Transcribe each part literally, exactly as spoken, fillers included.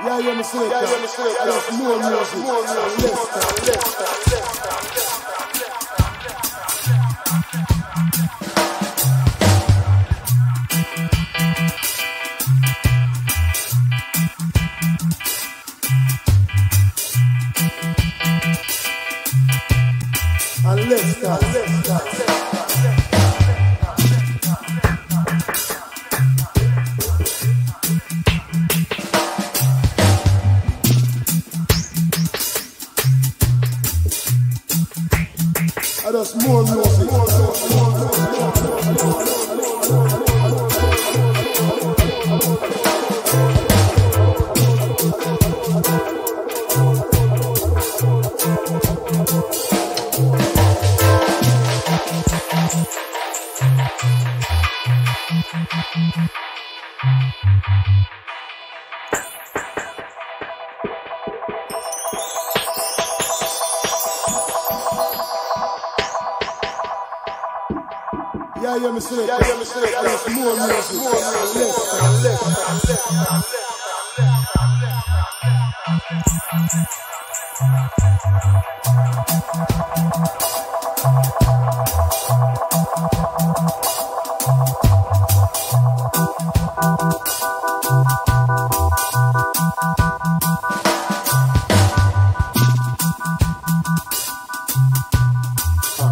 Yeah, you understand? Yeah, you understand? There's more music, more music, less, less, Let's I just more music, more music, more music. Yeah, you understand? Yeah, you understand? There's more music, more music. Thank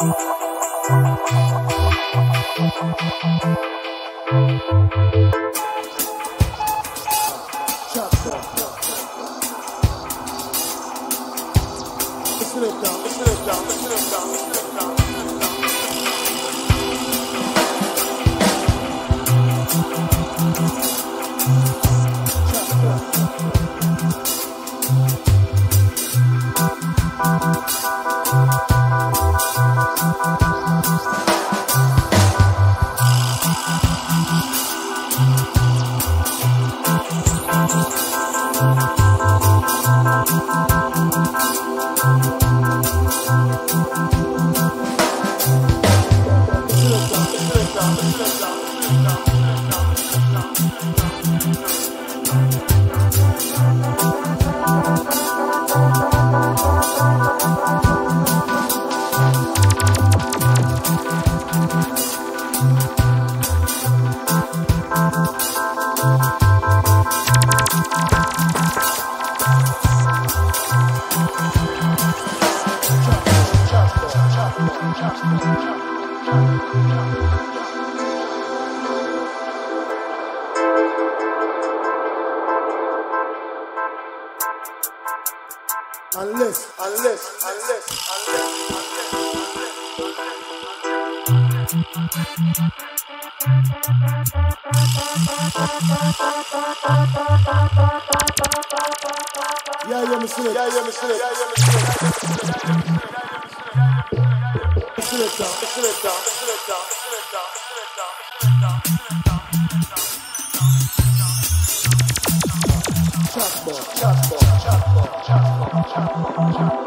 you. unless, unless, unless, unless, yeah, yeah, monsieur, yeah, yeah, monsieur, yeah, yeah, monsieur, yeah, yeah, monsieur, Chop, chop, chop, chop, chop, chop.